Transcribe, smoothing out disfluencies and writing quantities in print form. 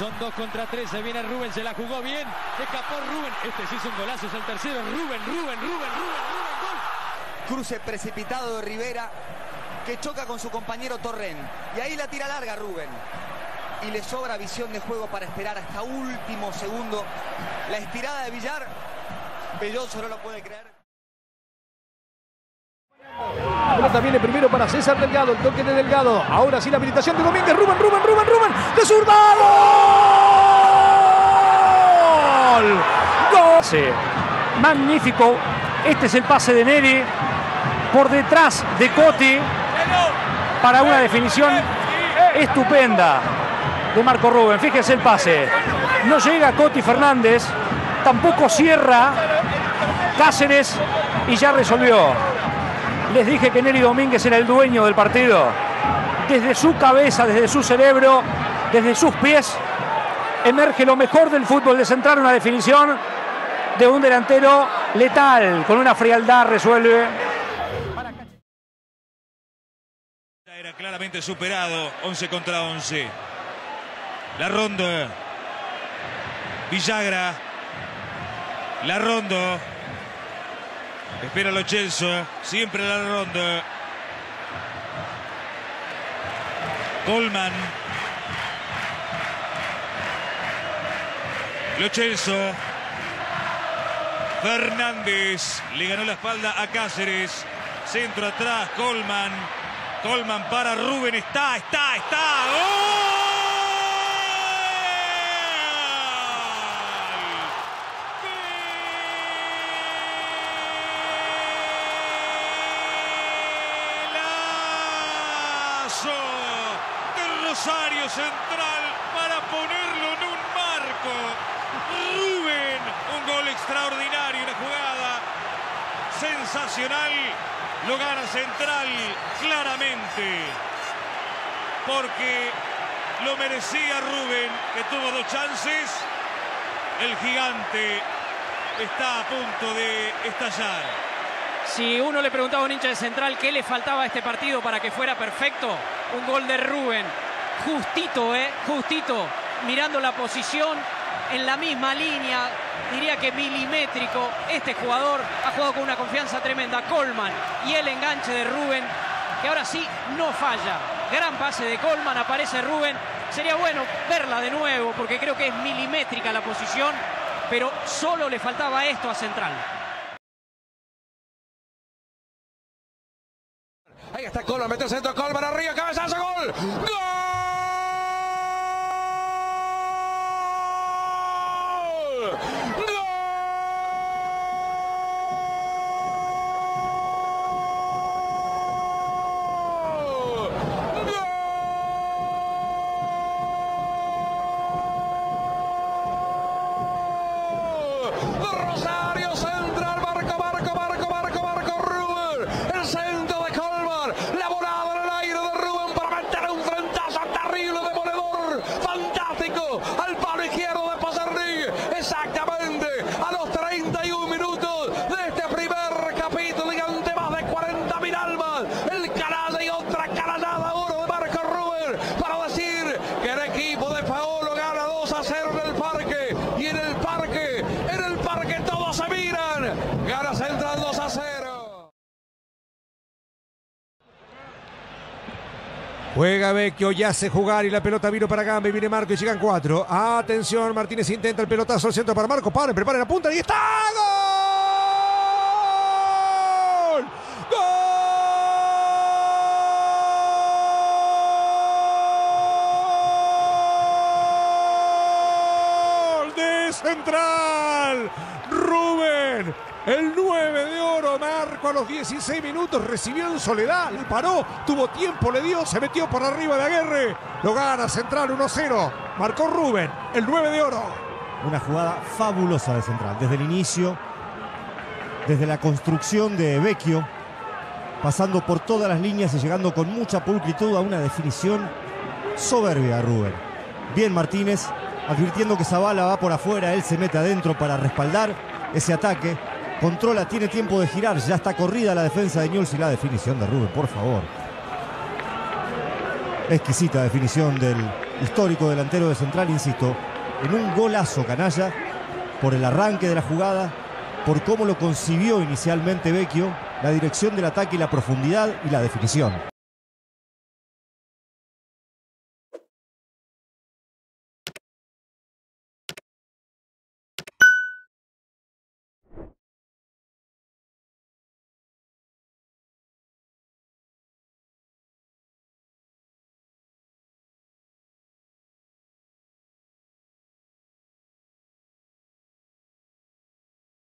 Son 2 contra 3, se viene Rubén, se la jugó bien, se escapó Rubén, este se hizo un golazo, es el tercero, Rubén, gol. Cruce precipitado de Rivera, que choca con su compañero Torren, y ahí la tira larga Rubén. Y le sobra visión de juego para esperar hasta último segundo la estirada de Villar. Belloso no lo puede creer. Pelota viene primero para César Delgado, el toque de Delgado, ahora sí la habilitación de Domínguez, Rubén, de zurda, ¡gol! ¡Gol! Sí. Magnífico, este es el pase de Néri, por detrás de Coti, para una definición estupenda de Marco Rubén, fíjense el pase, no llega Coti Fernández, tampoco cierra Cáceres y ya resolvió. Les dije que Néri Domínguez era el dueño del partido. Desde su cabeza, desde su cerebro, desde sus pies, emerge lo mejor del fútbol de Central, una definición de un delantero letal, con una frialdad resuelve. Era claramente superado, 11 contra 11. La ronda. Villagra. La ronda. Espera lo Chelsea, siempre la ronda. Colman. Lo Chelsea. Fernández le ganó la espalda a Cáceres. Centro atrás, Colman. Colman para Rubén. Está. ¡Oh! De Rosario Central para ponerlo en un marco. Rubén, un gol extraordinario, una jugada sensacional. Lo gana Central claramente, porque lo merecía Rubén, que tuvo 2 chances. El gigante está a punto de estallar. Si uno le preguntaba a un hincha de Central qué le faltaba a este partido para que fuera perfecto, un gol de Rubén. Justito, justito. Mirando la posición, en la misma línea, diría que milimétrico. Este jugador ha jugado con una confianza tremenda. Colman y el enganche de Rubén, que ahora sí no falla. Gran pase de Colman, aparece Rubén. Sería bueno verla de nuevo, porque creo que es milimétrica la posición, pero solo le faltaba esto a Central. Ahí está Colman, mete el centro, Colman arriba, cabezazo, gol. ¡Gol! ¡Gol! ¡Gol! Rosario Central, marco Rubén. El centro. Juega Vecchio, ya hace jugar y la pelota vino para Gamba y viene Marco y llegan 4. Atención, Martínez intenta el pelotazo al centro para Marco. Paren, preparen la punta y está. ¡Gol! ¡Gol! De Central. Rubén, el 9 de oro, Marco a los 16 minutos, recibió en soledad, le paró, tuvo tiempo, le dio, se metió por arriba de Aguirre, lo gana Central 1-0, marcó Rubén, el 9 de oro. Una jugada fabulosa de Central, desde el inicio, desde la construcción de Vecchio, pasando por todas las líneas y llegando con mucha pulcritud a una definición soberbia de Rubén. Bien Martínez, advirtiendo que Zavala va por afuera, él se mete adentro para respaldar ese ataque. Controla, tiene tiempo de girar, ya está corrida la defensa de Newell's y la definición de Rubén, por favor. Exquisita definición del histórico delantero de Central, insisto, en un golazo canalla, por el arranque de la jugada, por cómo lo concibió inicialmente Vecchio, la dirección del ataque y la profundidad y la definición.